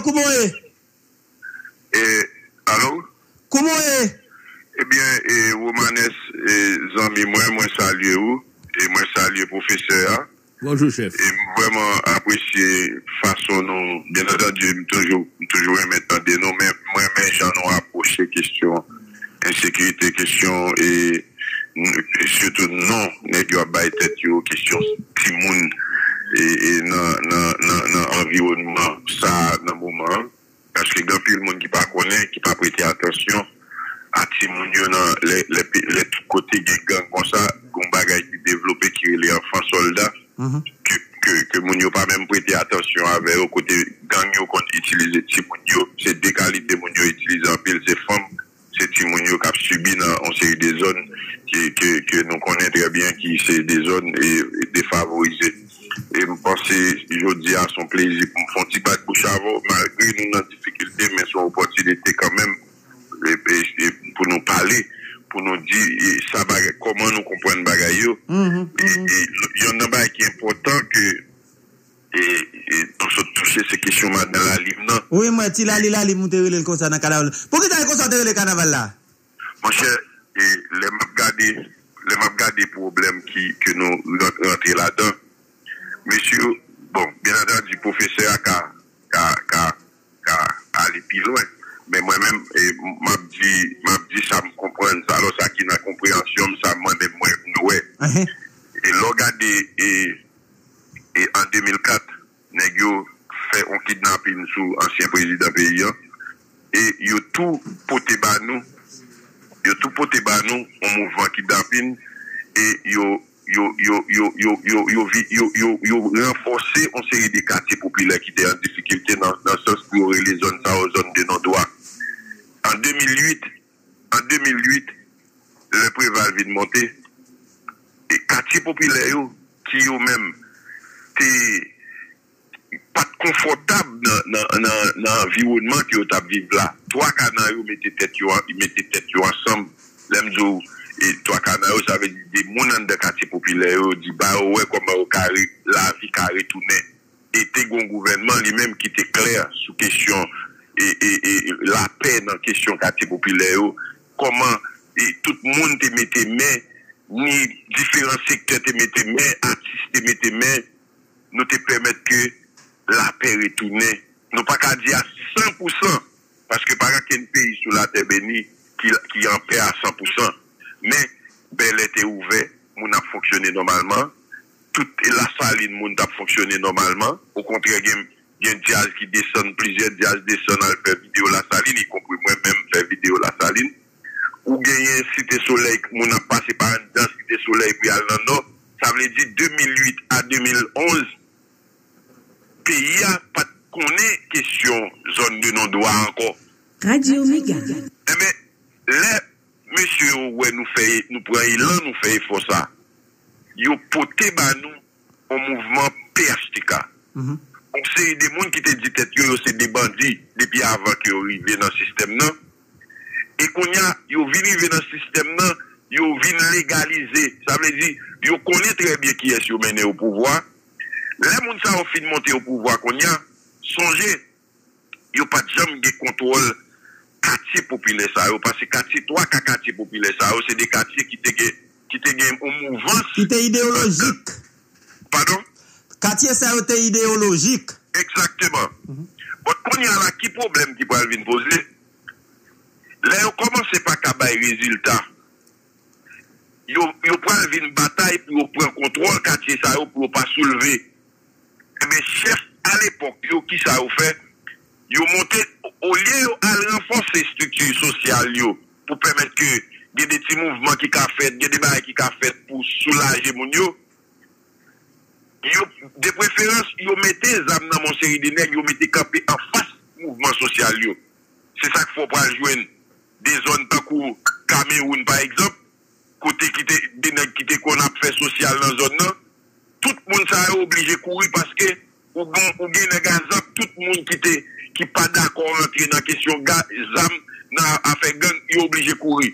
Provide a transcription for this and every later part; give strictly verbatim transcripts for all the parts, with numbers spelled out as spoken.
Antonio, ¿cómo es? Eh, ¿Aló? ¿Cómo es? Eh bien, eh, Romanes, eh, Zami, moi, moi salue vous, et moi salue professeur. Bonjour, chef. Et vraiment apprécié façon, non, bien entendu, toujours, toujours aimer tenter, non, mais moi, mais j'en ai approché question insécurité, question, et surtout, non, n'est-ce que, bah, tête, question, timoun, et dans, dans, dans, l'environnement, ça, dans le moment, parce que depuis le monde qui pas connaît, qui pas prêté attention, à Timounio, dans les, les, les tous côtés, des gangs comme ça, qu'on bagaille qui développé, qui est les enfants soldats, mm-hmm. que, que, que Mounio pas même prêté attention avec, au côté gangs qu'on utilise Timounio, c'est des qualités Mounio utilisent en pile, c'est femmes, c'est Timounio qui a subi dans, on sait des zones qui, que, que nous connaissons très bien, qui c'est des zones et, et défavorisées. Et me penser, je dis à son plaisir pour me faire un petit pas de bouche avant, malgré nos difficultés, mais son opportunité quand même, et, et, pour nous parler, pour nous dire et, ça, comment nous comprenons bagaille. Mm-hmm, mm-hmm. Et il y en a un qui est important que, et, et pour se toucher ces questions dans la ligne. Oui, moi, tu l'as dit, la ligne, le carnaval. Pourquoi tu as constaté le carnaval là? Mon cher, et, les m'a regardé, les m'a regardé problèmes qui, que nous rentrons là-dedans. Monsieur, bon, bien entendu, professeur a allé plus loin, mais moi-même, m'a dit, m'a dit, ça me comprend, alors ça qui n'a compréhension, ça m'a demandé, moi, ouais. Et regardez, et en deux mille quatre, Negio fait un kidnapping sous ancien président paysan, et il y a tout pour te banou, il y a tout pour te banou, on mouvement kidnapping, et il y a yo yo yo yo yo yo yo yo yo renforcer une série de quartiers populaires qui étaient en difficulté dans dans ce sens pour les zones ça aux zones de nos droits. En deux mille huit, en deux mille huit, le prix va vite monter et quartiers populaires qui eux même t'es pas confortable dans dans dans environnement qui ont à vivre là. Trois canaux mettaient tête yo mettaient tête yo ensemble l'emzo. Et toi, Canao, ça veut dire des mounans de quartier populaire, du barreau, comme au carré, la vie carré tournait. Et t'es un gouvernement lui-même qui était clair sur question, et, et, et la peine en question quartier populaire, comment, et tout le monde te mettait main, ni différents secteurs te mettait main, artistes te mettait main, nous te permettre que la paix retournait. Nous pas qu'à dire à cent pour cent, parce que par exemple, un pays sur la terre bénie qui, qui en paix à cent pour cent. Mais, ben, était ouvert, mon a fonctionné normalement, toute la saline, mon a fonctionné normalement, au contraire, il y a un jazz qui descend, plusieurs jazz descendent à faire vidéo la saline, y compris moi-même faire vidéo la saline, ou gagner Cité Soleil, mon a passé par un dans Cité Soleil, puis à l'an, ça veut dire deux mille huit à deux mille onze, pays a pas connaît question zone de non-droit encore. Radio Mega. Eh ben, les monsieur, ouais, nous fait, nous prenons l'un, nous fait effort ça. Yo poté ba nous, au mouvement P H T K. Mm-hmm. Donc, c'est des gens qui te dit que c'est des bandits, depuis avant qu'ils arrivent dans le système, non? Et qu'on y a, ils viennent arriver dans le système, non? Ils viennent légaliser. Ça veut dire, ils connaissent très bien qui est-ce qui mène au pouvoir. Les gens qui ont fini de monter au pouvoir, qu'on y a, songez, ils n'ont pas jamais de contrôle. Quartier populaire ça, parce que quartier trois quartiers populaires ça, c'est des quartiers qui te qui te gagnent en mouvance. Qui te idéologique. Pardon? Quartier ça, c'est idéologique. Exactement. Bon, quand il y a là, qui problème qui pourrait venir poser? Là, on commence pas qu'à bailler résultat. Yo, yo prend une bataille pour prendre contrôle quartier ça, pour pas soulever. Mais chef à l'époque, yo qui ça a fait? Yo monté au lieu de renforcer les structures sociales pour permettre que il y ait des petits mouvements qui ont fait, il y a des bails qui ont fait pour soulager mon yo. De préférence, yo mettez les âmes dans mon série de nègres, yo mettez campé en face du mouvement social. C'est ça qu'il faut pas jouer des zones comme Cameroun par exemple, côté qui des nègres qui qu'on a fait social dans la zone. Tout le monde ça obligé de courir parce que ou bien ou bien tout le monde qui était qui pas d'accord entrer dans question gaz zam dans affaire gang il obligé courir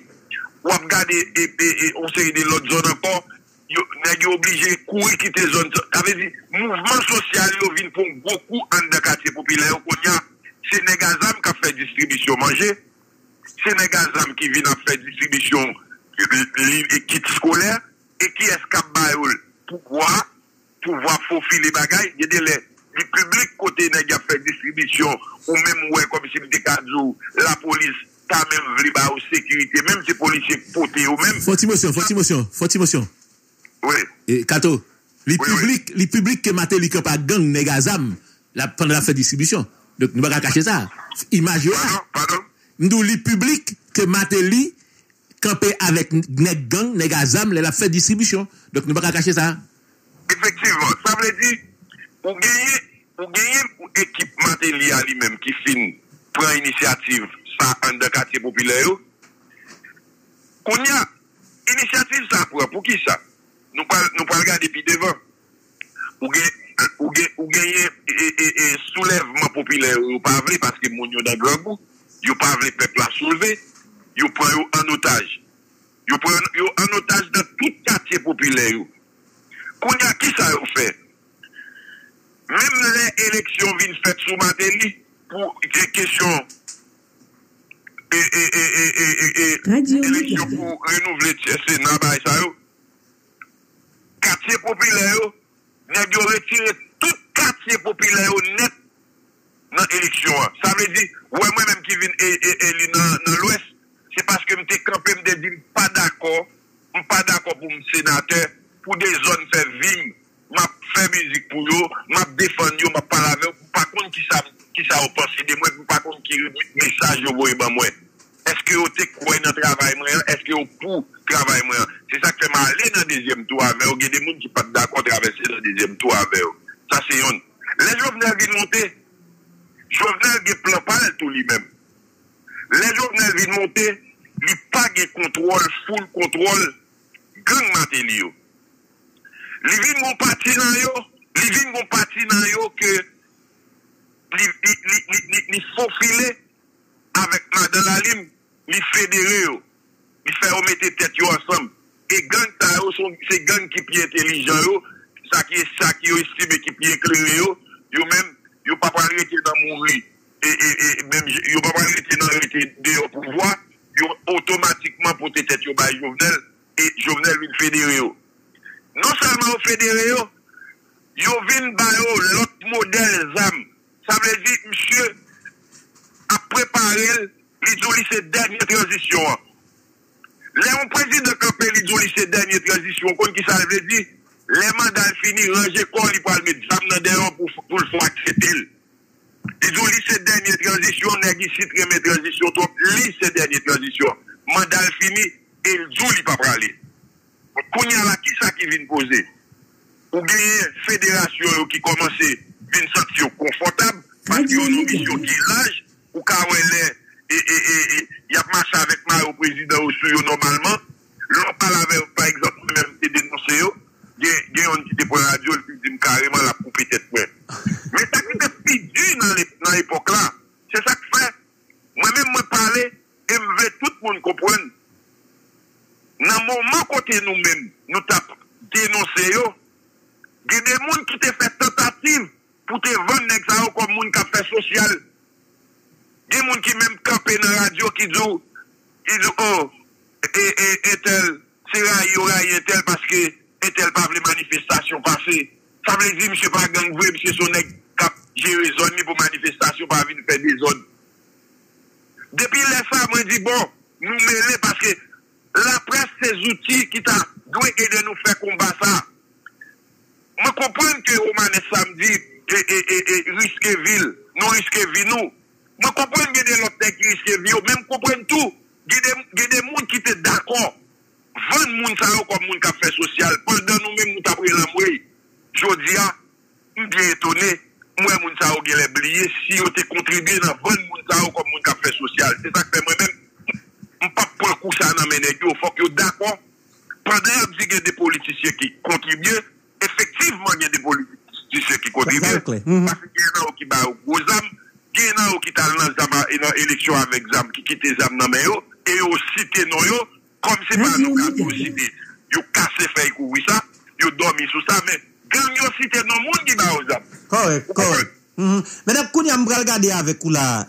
ou regarder et et on sait de l'autre zone encore il obligé courir quitter zone ça veut dire mouvement social il vient pour beaucoup en dans quartier populaire qu'on y a c'est Negazam qui a fait distribution manger, c'est Negazam qui vient à faire distribution et kit scolaire, et qui est capable pour pouvoir pouvoir faufiler les bagages, il y a des les du public côté nèg a fait distribution ou même ouais comme si m'était kazou la police ta même vli ba ou sécurité même si policier poté ou même faut émotion faut émotion faut émotion oui et Kato les oui, public oui. Les public que maté li pas gang Negazam la prendre la fait distribution donc nous pas cacher ça image pardon, pardon. Nous les public que maté li campé avec nèg gang Negazam la fait distribution donc nous pas cacher ça effectivement ça veut dire pour gagner, pour gagner pour équipe Matélia lui-même qui fin prend initiative ça en de quartier populaire. Qu'on y a initiative ça pour pour qui ça? Nous pas nous pas regarder depuis devant. Pour gagner pour gagner et soulèvement populaire ou pas vrai parce que mon yo dans grand yo pas vrai peuple à soulever, yo prend en otage. Yo prend yo en otage dans tout quartier populaire. Qu'on y a qui ça fait? Même les élections viennent faites sous Matéli pour des questions et et et et et élections pour renouveler le Sénat par ça yo. Quartier populaire yo, nèg yo retiré tout quartier populaire net dans l'élection. Ça veut dire ouais moi même qui viens élu dans dans l'ouest, c'est parce que m'étais campé me dit pas d'accord, pas d'accord pour un sénateur pour des zones faire vivre. M'a fait musique pour eux, m'a défendu, m'a parlé avec eux, par contre qui ça qui ça a pensé de moi, par contre qui message vous voyez ben moi. Est-ce que vous te croyez dans le travail moi? Est-ce que vous pour travail moi? C'est ça que fait m'aller dans deuxième tour avec eux, il y a des gens qui pas d'accord traverser dans deuxième tour avec eux. Ça c'est une. Les Jovenel viennent monter. Jovenel qui plan pas tout lui-même. Les Jovenel viennent monter, il pas de contrôle, full contrôle gang Matéli. Li vin gon parti nan yo, li vin gon parti nan yo que li li li li, li fofile avec madame Alim, li fédéré yo, li fait on mette tête yo ensemble et gang ta yo sont c'est gang qui pi intelligent yo, ça qui est ça qui yo estime qui pi éclairé yo, yo même yo pas parler qui dans mourir et et et même yo pas parler qui dans de pouvoir, yo automatiquement pour tête yo ba Jovenel et Jovenel vin fédéré yo. Non seulement au fédéré, yo vin ba yo l'autre modèle zam. Ça veut dire, monsieur, a préparé l'idoulis cette dernière transition. Là, on président campé l'idoulis cette dernière transition. Qu'on qui ça veut dire, les mandats finis, ranger corps, il parle mettre zam dans dehors pour pour le faire accepter. L'idoulis cette dernière transition, nèg ici remet transition, trop li cette dernière transition. Mandat fini, et l'idoulis pas parler. Qu'on y a là, qui ça qui vient poser? Ou bien, fédération qui commence une sanction confortable, parce qu'il y a une mission qui est large, ou quand elle est, il y a marché avec moi au président au sous normalement, l'on parle avec, par exemple, même qui dénoncé, il y a un petit dépôt radio qui dit carrément la coupe peut-être. Mais ça qui est plus dur dans l'époque là, c'est ça que fait. Moi-même, moi parler, et je veux tout le monde comprendre. Dans le moment côté nous-mêmes, nous avons dénoncé, il y a des gens qui ont fait tentative pour te vendre comme des gens qui ont fait social. Il y a des gens qui même campé dans la radio qui disent, oh, et, et tel, c'est raillé, et tel, parce que, et tel, pas les manifestations passées. Ça veut dire, monsieur, pas gang, vous, monsieur, son nègre, j'ai eu des zones pour manifestations, pas venir faire des zones. Depuis les femmes, on dit, bon, nous mêlons parce que, la presse, ces outils qui t'a doué aider nous faire combattre ça. Je comprends que Roman est samedi et, et, et, et risque ville, non risque vie nous. Je comprends que des autres qui risquent vie, mais je comprends tout. Il y a des gens qui sont d'accord. vingt personnes comme des gens qui fait social. Pendant nous-mêmes, nous avons pris l'amour. Je dis, je suis bien étonné. Moi, les gens qui ont oublié, si vous avez contribué dans vingt personnes comme des gens qui fait social. C'est ça que moi-même. On ne peut pas prendre coup ça dans mes nègres, il faut que d'accord. Pendant qu'il y a des politiciens qui contribuent, effectivement, il y a des politiciens qui contribuent. Parce qu'il y en a qui ont des gros âmes, il y en a qui ont dans l'élection avec Zam, qui quittent les âmes dans mes nègres, et aussi qui ont comme c'est pas nous qui avons cité. Ils ont cassé les couilles, ils ont dormi sous ça, mais quand ils ont cité nos gens qui ont des âmes. Correct, correct. Madame Kouni, je vais regarder avec vous là.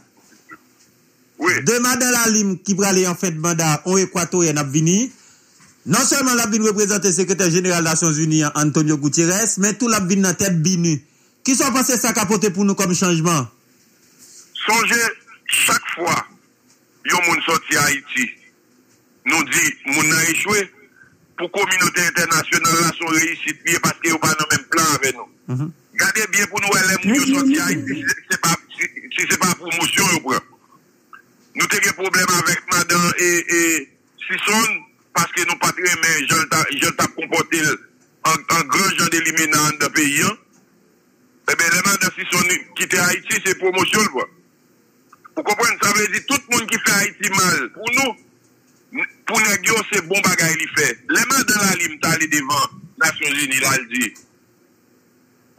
Oui. Deux madame Lalim qui va aller en fin de mandat en Équatorien n'a venu. Non seulement la vine représenter le secrétaire général des Nations Unies, Antonio Gutiérrez, mais tout la vine dans tête binu. Qui sont passés ça capoter pour nous comme changement? Songez, chaque fois, yon moun sorti à Haïti, nous dit, moun a échoué, pour communauté internationale, là, sont réussis bien parce qu'ils n'ont pas le même plan avec nous. Mm-hmm. Gardez bien pour nous, les moun sorti à Haïti, si c'est pas pour motion, yon prend. Nous avons un problème avec madame et, et Sisson, parce que nous patrons, mais je t'ai comporté en grand genre d'éliminant dans le pays. Eh bien, les madame Sisson qui quittent Haïti, c'est promotion. Vous comprenez, ça veut dire tout le monde qui fait Haïti mal, pour nous, pour nous, c'est bon bagage qu'il fait. Les madame Lalim, t'as allé devant les Nations Unies, là, elle dit,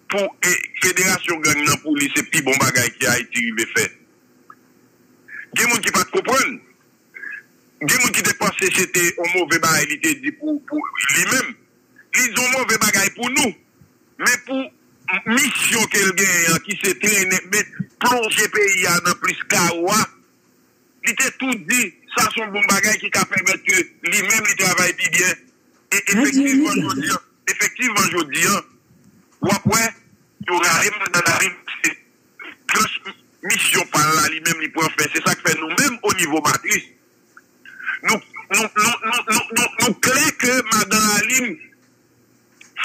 pour la fédération gang, pour lui, c'est plus bon bagage qui Haïti veut faire. Il y a des gens qui ne comprennent pas. Il y a des gens qui pensent que c'était un mauvais bagage, il était dit pour lui-même. Ils ont un mauvais bagage pour nous. Mais pour la mission qu'elle gagne, qui s'est traînée, plonger le pays dans plus de Kawa, il était tout dit, ça c'est un bon bagage qui permet que lui-même il travaille bien. Et effectivement, je dis, effectivement, je dis, ou après, il y aura un rime. Mission par là, lui-même, il peut faire. C'est ça que fait nous-mêmes au niveau matrice. Nous, nous, nous, nous, nous, nous, clair que madame Alim,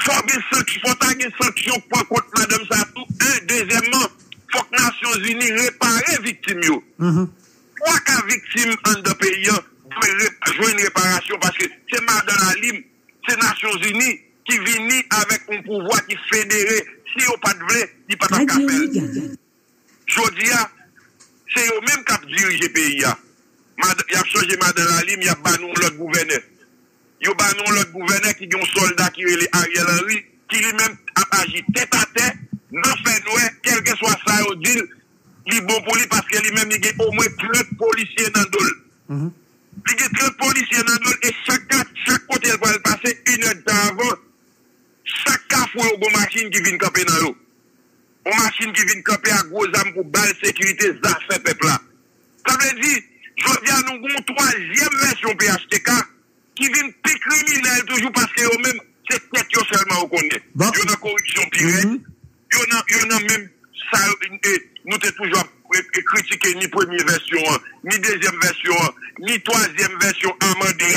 il faut taguer sanction contre madame Satou. Un, deuxièmement, il faut que les Nations Unies réparent les victimes. Pour qu'un victime en un pays joue une réparation, parce que c'est madame Alim, c'est les Nations Unies qui viennent avec un pouvoir qui fédéré. Si on pas de vrai, il n'y a pas de café. Jodia, c'est eux-mêmes qui ont dirigé le pays. Ils ont changé Madame Lalim, ils ont banni l'autre gouverneur. Ils ont banni l'autre gouverneur qui est un soldat qui est Ariel Henry, qui lui-même a agi tête à tête, non fait nous, quel que soit ça, il est bon pour lui parce que lui-même, il y a au moins trente policiers dans le dos. Il y a trente policiers dans le dos et chaque côté, il va le passer une heure d'avant. Chaque fois, il y a une machine qui vient camper dans l'eau. Une machine qui vient camper à gros âmes pour balle sécurité, ça fait peuple là. Ça veut dire, je viens nous une troisième version P H T K qui vient plus criminel toujours parce que eux-mêmes, c'est tête seulement qu'on connaît. Il y a une corruption pire, il y en a même ça, nous sommes toujours critiqué ni première version, ni deuxième version, ni troisième version amendée.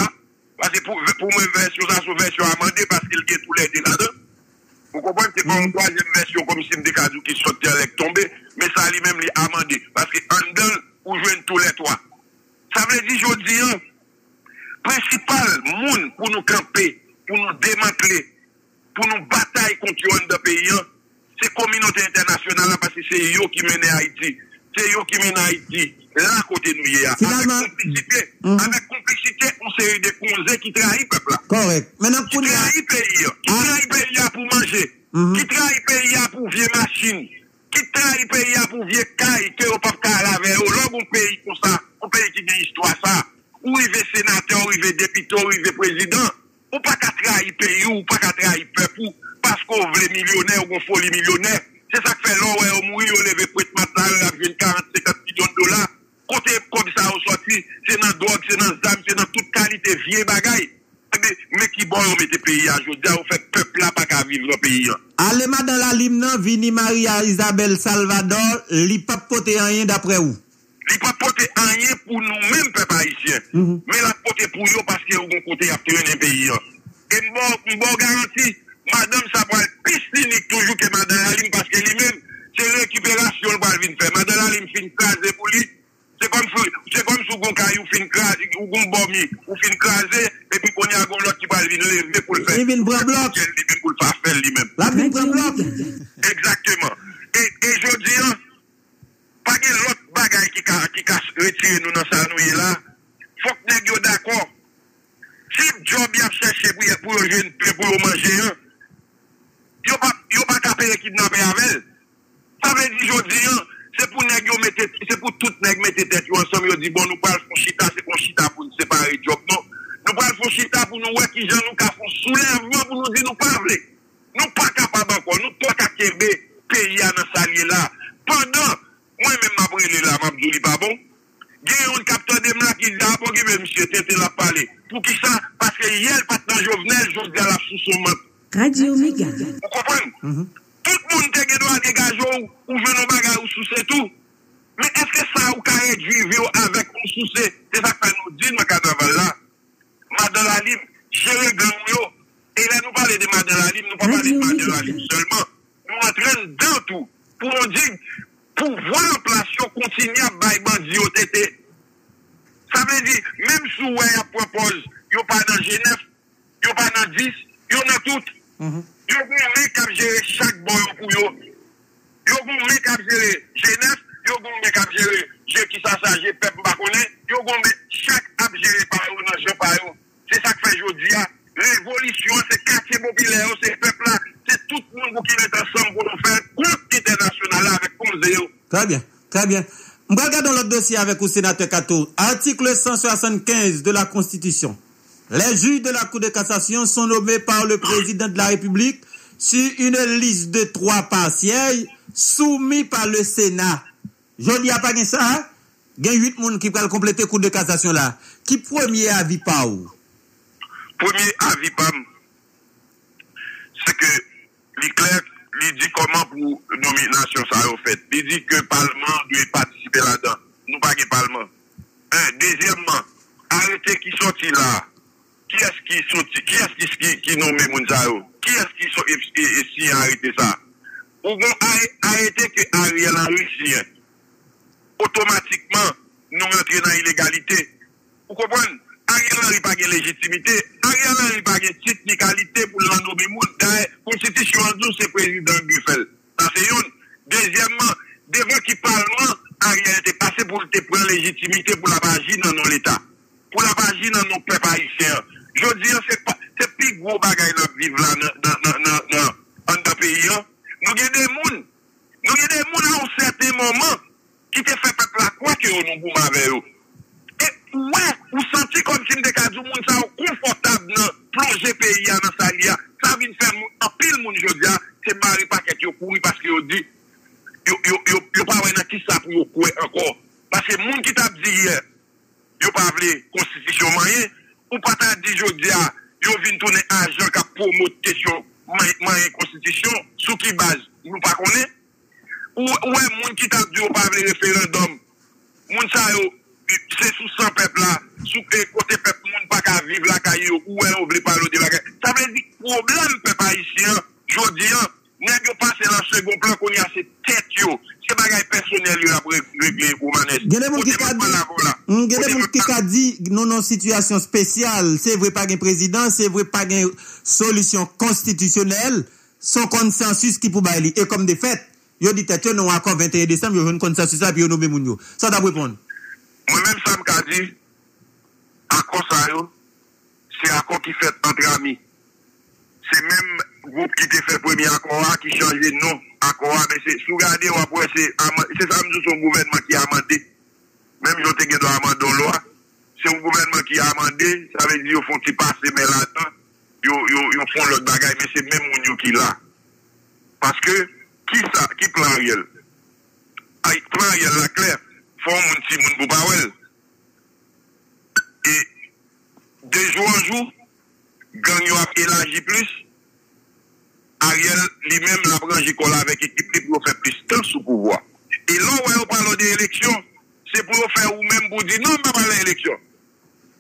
Parce que pour moi, version, ça c'est version amendée parce qu'il y a tous les délais là-dedans. Vous comprenez, c'est pas une troisième version comme si des cadres qui sont tombés, mais ça lui-même les amendé. Parce que en dedans, vous jouez tous les trois. Ça veut dire, je dis, le principal monde pour nous camper, pour nous démanteler, pour nous batailler contre le pays, c'est la communauté internationale, parce que c'est eux qui mènent Haïti. C'est eux qui mènent Haïti. Là, côté nous, il y a. Avec complicité, mm-hmm. avec complicité, on sait des conseils qui trahissent le peuple. Correct. Maintenant, qui trahit le pays. Qui trahit le pays pour manger. Mm-hmm. Qui trahit le pays pour vieilles machines. Qui trahit le pays pour vieilles cailles que on peut laver. L'homme, un pays comme ça, un pays qui vient histoire ça. Où il est sénateur, où il est député, où il est président. Ou pas qu'à trahir le pays, ou pas qu'à trahir le peuple. Parce qu'on veut les millionnaires, ou qu'on faut les millionnaires. C'est ça que fait l'homme, on mourit, on lève prête matin, on a vu quarante, cinquante millions de dollars. Côté comme ça, on sortit, c'est dans la drogue, c'est dans les âmes, c'est dans toute qualité, vieux bagaille. Mais qui bon, on met le pays à jour, on fait peuple là, pas qu'à vivre le pays. Allez, madame Lalim, Vini Maria Isabelle Salvador, li pa pote rien d'après vous? Li pa pote rien pour nous-mêmes, peuple haïtien. Mm-hmm. Mais la pote pour vous parce que vous avez côté à tenir le pays. Et bon, bon garantie, madame, ça va être plus cynique toujours que madame Lalim parce que lui-même, c'est récupération, le bal vient faire. Madame Lalim fin crasé pour lui. C'est comme si vous avez une crase, ou une bombe, ou une crase, et puis qu'on y a un autre qui va le lever pour le faire. Il vient pour le bloc. Il pour le faire lui-même. La vie pour le bloc. Exactement. Et je dis, pas que l'autre bagaille qui a retiré nous dans sa nouille là, il faut que nous soyons d'accord. Si le job a cherché pour le jeune, pour le manger, il n'y a pas qu'à payer kidnapper avec elle. Ça veut dire, je dis, c'est pour nèg mettre c'est pour tout nèg mettre tête ensemble, ils disent bon nous parle pour chita, c'est pour chita pour nous séparer job non. Nous parle pour chita pour nous ouais qui gens nous ca font soulèvement pour nous dire nous pas vle. Nous pas capable encore, nous pas capable pays dans salier là. là, m'a dit pas bon. Il y a un capteur de mla qui dit ah bon, monsieur, t'es là parler. Pour qui ça? Parce que hier, pas dans Jovenel, Jovenel a sous son map. Radio Omega. Vous comprenez? Tout le monde te gué doit dégager ou venons bagarre ou sous tout. Mais est-ce que ça ou carré vivre avec ou sous c'est ça que nous dit dans carnaval là. Madame la Libre, chérie Gangio, et là nous parlons de Madame la Libre, nous pas parler de Madame la Libre seulement. Nous entraînons dans tout pour on dit pour voir en place continuer à bailler bandit au tété. Ça veut dire même si on propose, il n'y a pas dans Genève, il n'y a pas dans dix, il y en a toutes. Il y a un mec qui a géré chaque bon pour eux. Il y a un mec qui a géré Genève, il y a un mec qui a géré je qui s'assage, je peuple pas connaît, il y a un mec chaque a géré par eux dans ce par eux. C'est ça que fait aujourd'hui. Révolution, c'est quartier populaire, c'est peuple là, c'est tout le monde qui est ensemble pour nous faire compte international avec Ponzeo. Très bien, très bien. On va regarder l'autre dossier avec le sénateur Kato. Article cent soixante-quinze de la Constitution. Les juges de la Cour de cassation sont nommés par le président de la République sur une liste de trois partiels soumis par le Sénat. Je ne dis pas que ça, hein? Il y a huit personnes qui peuvent compléter la Cour de cassation là. Qui premier avis par où? Premier avis, Pam, c'est que l'éclair, il dit comment pour nomination ça a fait. Il dit que le Parlement doit participer là-dedans. Nous pas le Parlement. Un, deuxièmement, arrêtez qui sortit là. Qui est-ce qui sortit? Qui est-ce qui, qui nomme Mounzao? Qui est-ce qui sortit et, et, et si arrêté ça? Ou bon, arrêtez que Ariel Henry signe. Automatiquement, nous rentrons dans l'illégalité. Vous comprenez? Ariel Henry n'a pas de légitimité, Ariel Henry n'a pas de technicalité pour l'ennommer moun. La Constitution nous c'est président Buffel. Ça c'est une. Deuxièmement, devant qui parlement, Ariel était passé pour te prendre légitimité pour la vagine dans l'État. Pour la vagine dans nos peuples haïtiens. Je dis, c'est plus gros bagaille dans le vivre là, dans le pays. Nous avons des mouns. Nous avons des mouns à un certain moment qui te fait peuple à quoi que nous boum avec eux. Ouais, vous sentez comme si vous monde ça confortable dans plonger pays dans sa lia. Ça vient faire un pile monde aujourd'hui, c'est Marie Paquet qui courir parce que dit yo yo yo pas vrai dans qui ça pour courir encore parce que monde qui t'a dit hier yo pas vle constitution moyen ou pas t'a dit aujourd'hui yo vinn tourner agent qui promote question moyen constitution sous qui base nous pas connaît ou ouais monde qui t'a dit yo pas vle référendum monde ça yo. C'est sous son peuple là, sous côté peuple, tout le monde pas qu'à vivre la caille ou elle oublie pas l'autre de la caille. Ça veut dire que le problème, peuple haïtien, je dis, n'est-ce pas passer dans le second plan qu'on y a ces têtes, ces bagailles personnelles, il a réglé ou manège. Il y a des gens qui ont dit, non, non, situation spéciale, c'est vrai pas un président, c'est vrai pas une solution constitutionnelle, son consensus qui peut bailler. Et comme des faits, ils ont dit, tête, non, encore vingt et un décembre, ils ont un consensus là, puis ils ont nommé Mounio. Ça doit répondre. Moi-même, ça me dit, accord ça, c'est accord qui fait entre amis. C'est même groupe qui te fait premier accord, qui change de nom, accord, mais c'est, si vous regardez, c'est ça, c'est son gouvernement qui a amendé. Même si on te gué de amendé loi, c'est un gouvernement qui a amendé, ça veut dire, ils font qui passe, mais là-dedans, ils font l'autre bagaille, mais c'est même mon qui l'a. Parce que, qui ça, qui plan Ariel? Plan Ariel, la claire. Fon moun ti moun pou bawel. Et de jour en jour, gang yo a élargi plus. Ariel lui-même l'a branché cola avec équipe pour faire plus de temps sous pouvoir. Et là où on parle d'élection, c'est pour faire ou même pour dire non, on va pas à l'élection.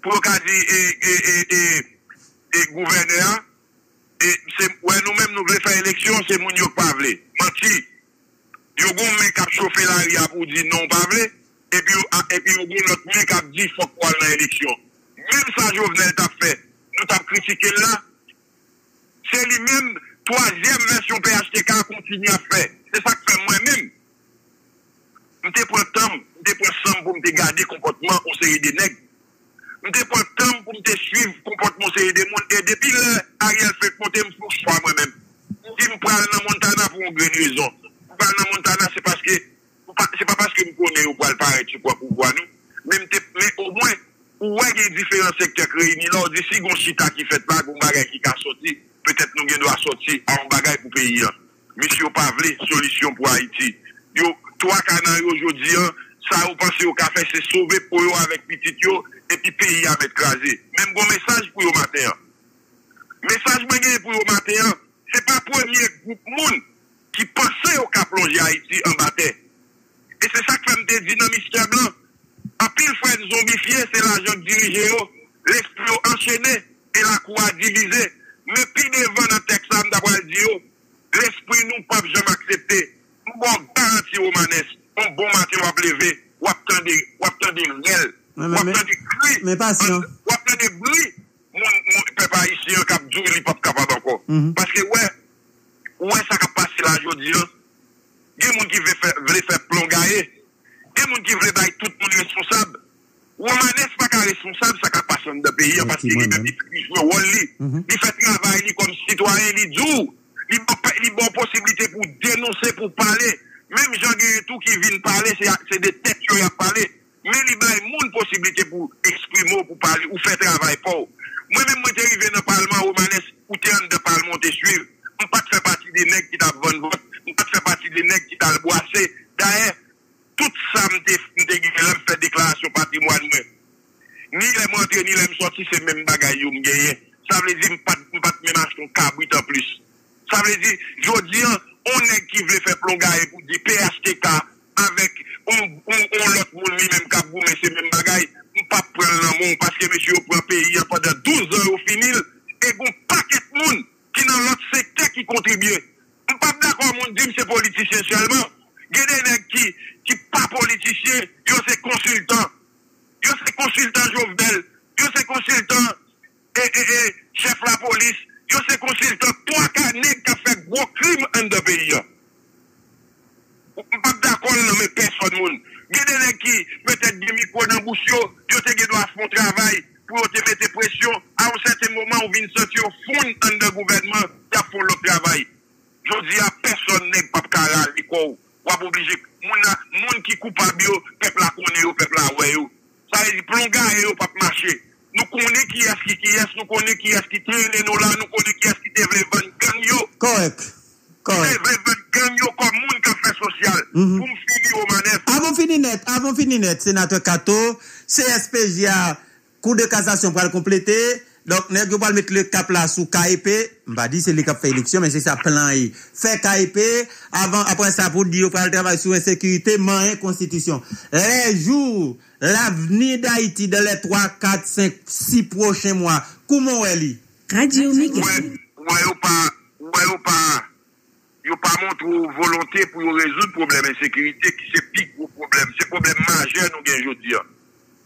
Pour qu'on dise et gouverneur, et c'est nous-mêmes nous voulons faire élection, c'est moun yo pa vle. Menti. Yo gon men k'ap chauffer la ria pour dire non pa vle. Et puis, et puis, il y a un qui a dit qu'il faut qu'on ait l'élection. Même ça, Jovenel t'a fait. Nous t'a critiqué là. C'est lui-même, troisième version P H T K a continué à faire. C'est ça que fait moi-même. Je te prends le temps, je te prends le temps pour me garder comportement au série des nègres. Je te prends le temps pour me suivre comportement au série des mondes. Et depuis là, Ariel fait compter me pour choix moi-même. Je me prends dans Montana pour une grande raison. Je me prends dans Montana, c'est parce que. C'est pas parce que nous connaissons pas le pareil, tu crois, pour voir nous. Même mais au moins, où est-ce qu'il y a différents secteurs réunis là, si on chita qui fait pas, on bagaille qui a sorti, peut-être nous devons sortir en bagaille pour pays. Monsieur Pavlé, solution pour Haïti. Yo, trois canaux aujourd'hui, ça, vous pensez au café, c'est sauver pour eux avec petit yo, et puis pays à mettre crasé. Même bon message pour eux matin. Message pour eux matin, c'est pas le premier groupe monde qui pensait au cas plonger Haïti en bataille. Et c'est ça que fait des dynamistes blancs. En pile, frère zombifié, c'est l'argent dirigé, l'esprit enchaîné et la croix divisée. Mais puis devant dans Texas, d'avoir dit, l'esprit nous pas jamais accepté. Nous bon garanti aux manesses. Un bon matin, on va lever, on va prendre des rêles, on va prendre des cris, on va prendre des bruits. Mon peuple haïtien, cap jour, il n'est pas capable encore. Parce que, ouais, ouais, ça a passé là aujourd'hui. Il y a des gens qui veulent faire plongailler. Il y a des gens qui veulent être tout le monde responsable. Ou on n'est pas responsable, ça a passé dans le pays. Parce qu'il joue au rôle. Il fait travail comme citoyen, il joue. Il y a bonne possibilité pour dénoncer, pour parler. Même Jean-Guy tout qui vient parler, c'est des têtes qui ont parlé. Mais il y a une possibilité pour exprimer, pour parler, ou faire travail pour. Moi-même, je suis arrivé dans le Parlement romanesque, ou tu es dans le Parlement, tu suivre. Je ne pas faire partie des nègres qui t'ont bonne vote. Je ne pas faire partie des nègres qui t'ont boissé. D'ailleurs, tout ça, je fais déclaration patrimoine. Ni les montrer, ni les sortir, c'est même bagaille que je gagne. Ça veut dire que je ne pas même acheter un cabrit en plus. Ça veut dire, je dis, on est qui veut faire plongaille pour dire P H T K avec on l'autre monde lui-même qui a goûté ces mêmes bagailles, on ne pas prendre l'amour parce que monsieur prend pays pendant douze ans au final et qu'on paquet de monde qui dans l'autre secteur qui contribue. On ne pas d'accord, on dit que c'est politicien seulement. Il y a des gens qui ne sont pas politiciens, ils sont consultants. Ils sont consultants Jovenel, ils sont consultants chef de la police. Yo se consultant trois canets qui a fait gros crime en deux pays. Je ne suis pas d'accord avec personne. Il y a des gens qui peut-être des micros dans le bouche, ils doivent faire travail pour mettre pression. À un certain moment, on vient sortir au fond dans le gouvernement qui a fait le travail. Je dis à personne n'est pas capable de faire. On est obligé. Les gens qui coupent bio, le peuple a connu, le peuple a oué. Ça veut dire que les gens ne peuvent pas marcher. Nous connaissons qui est-ce qui qui est, nous connaissons qui est-ce qui tient nous là, nous connaissons qui est-ce qui devait vendre gang. Correct. Correct. Devait vendre gang comme monde qui fait social. Mm-hmm. Pour finir au manège. Avant finir net, avant finir net, sénateur Kato, C S P J A, cour de cassation pour le compléter. Donc, nous allons mettre le cap là sous K I P. On va dire c'est le cap fait élection, mais c'est ça plan. Fait K I P, avant, après ça, pour dire, on va travailler sur insécurité, manquer constitution. Les jours, l'avenir d'Haïti dans les trois, quatre, cinq, six prochains mois, comment est-ce que c'est? Radio Mega. Ouais, ou pas, ouais, ou pas, ou pas montre volonté pour résoudre le problème d'insécurité qui se pique au problème. C'est un problème majeur, nous gagnons aujourd'hui.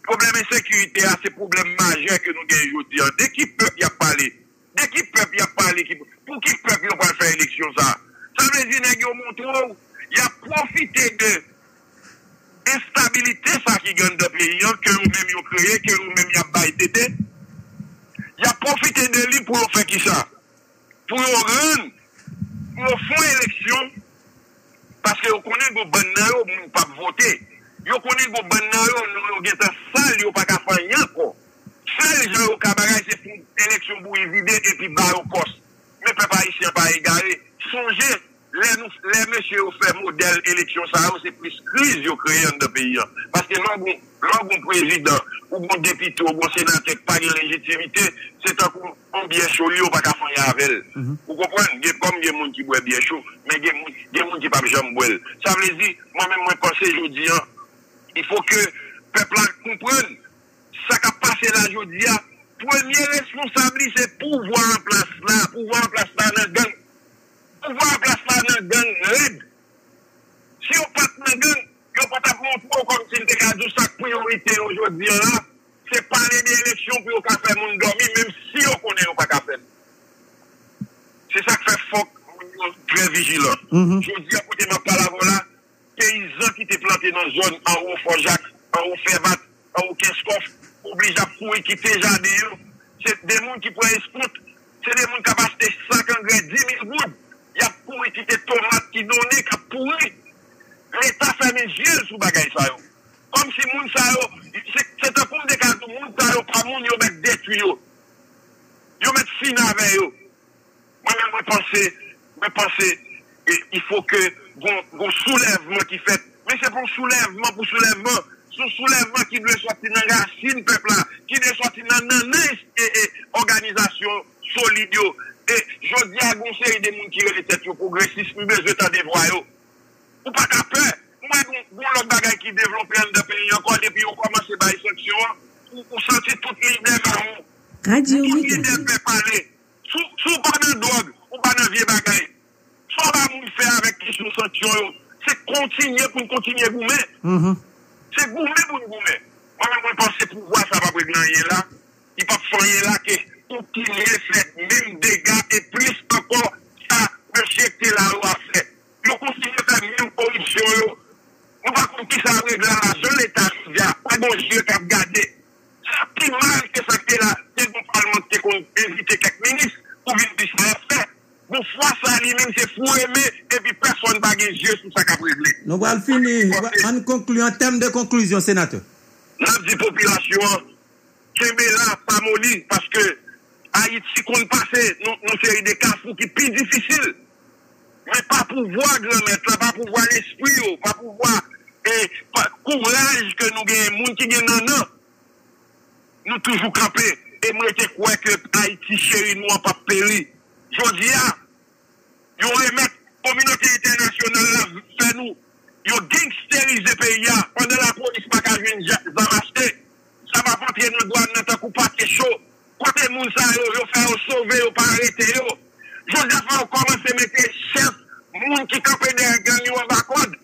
Le problème de sécurité, c'est le problème majeur que nous gagnons aujourd'hui. Dès qu'il peuple y a parlé, dès qu'il peuple y a parlé, pour qui peuple on va faire élection ça? Ça veut dire que il a profité de l'instabilité ça qui gagne dans le pays, que nous-mêmes avons créé, que nous-mêmes avons baillé. Il a profité de lui pour faire qui ça? Pour rendre, pour faire élection, parce que vous connaissez que vous ne pouvez pas voter. Yo connaît go bannayo nous geta sale yo pas ka fanyan encore sale gens au cabaret c'est pour élection pour vider et puis ba au cos mais peuple haïtien pas égaré songez les les monsieur au fait modèle élection ça c'est plus crise yo créé dans pays parce que non bon bon président ou bon député ou bon sénateur pas de légitimité c'est un coup on bien chaud yo pas ka fanyan avec vous comprenez il comme des monde qui boit bien chaud mais des monde des monde qui pas jamais boire ça veut dire moi même moi penser jodi il faut que le peuple comprenne ça qui a passé là aujourd'hui. Premier responsable, c'est pouvoir en place là, pouvoir en place là dans le gang. Pouvoir en place là dans le gang, raide. Si on part dans le gang, on ne peut pas montrer comme si c'était la douce priorité aujourd'hui là. C'est parler d'élection pour qu'on fasse mon dormir, même si on ne connaît pas qu'à faire. C'est ça qui fait fort, très vigilant. Je dis à côté de ma parole là. Paysans qui étaient plantés dans la zone en haut Forjac, en haut Fervat, en haut Kescoff, obligés à courir, quitter jardin. C'est des gens qui prennent escoute, c'est des gens qui ont acheté cinq engrais, dix mille gouttes. Il y a pourri, qui étaient tomates, qui donnaient, qui ont pourri. L'État fait mes yeux sous bagaille ça. Comme si moun sa yo, c'est un compte de cas de moun sa yo, pas moun yo mettre des tuyaux. Yo mettre fin avec yo. Moi-même, je pensais, je pensais, il faut que. Gon soulèvement qui fait, mais c'est pour soulèvement, pour soulèvement, ce soulèvement qui doit sortir dans la racine, peuple, qui doit sortir dans l'organisation solide. Et je dis à vous, c'est des gens qui ont été progressistes, mais je t'en dévoile. Ou pas qu'à peur, moi, vous l'autre bagaille qui développe dans le pays encore, depuis on commence par les sanctions, vous sentez toute l'idée marron. Radio Mega. Tout fait parler. Sous pas de drogue, ou pas de vieux bagaille. Soit va vous faire avec qui sous sanctions. C'est continuer pour continuer à goumer. C'est goumer pour goumer. Moi-même, je pense que pouvoir, ça va prendre rien là. Il va faire là que continuer à faire même dégâts et plus encore, ça, rejeter la loi à faire. Nous continuons à faire même corruption. Nous ne pouvons pas continuer à régler la seule état. Il n'y a pas de Dieu qui a gardé. C'est plus mal que ça que là. C'est le gouvernement qui a invité quelques ministres pour venir dire ça à faire. Nous faisons ça lui-même, c'est fou aimé, et puis personne n'a gagné Dieu sur ça qu'a réglé. Nous allons finir. On conclut en termes de conclusion, sénateur. La vie population, c'est là, pas molli, parce que Haïti, qu'on passe, nous série des carrefours qui sont plus difficiles. Mais pas pouvoir, grand maître, pas pouvoir l'esprit, pas pouvoir le courage que nous gagnons, les gens qui gagnent non, non. Nous toujours camper. Et moi, je crois que Haïti, chérie, nous n'a pas péri. Je dis, ils ont remis la communauté internationale, fait nous, ils ont gangsterisé le pays, pendant la police, pas qu'à venir, ça va porter nos doigts, notre coup, pas de chaud. Quand les gens ont fait sauver, ils n'ont pas arrêté. Je dis, on commence à mettre chef, les gens qui campent derrière gagnent en vacances.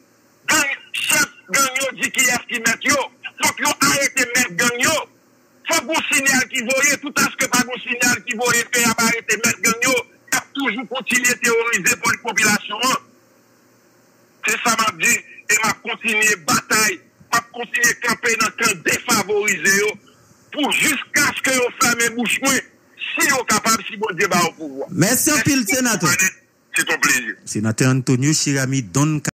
Chef, gagnent, dit qui est-ce qui met yo. Faut qu'ils ont arrêté de mettre gagnant. Faut qu'on signal qui voyait, tout à ce que pas qu'on signal qui voyait, faire arrêter de mettre gagnant. Toujours continuer à théoriser pour la population. C'est ça m'a dit. Et m'a continué bataille, m'a continué camper dans le camp défavorisé pour jusqu'à ce que vous fermez bouche moins si vous êtes capable, si vous débat au pouvoir. Merci en pile, sénateur. C'est ton plaisir. Sénateur Antonio Cheramy, donne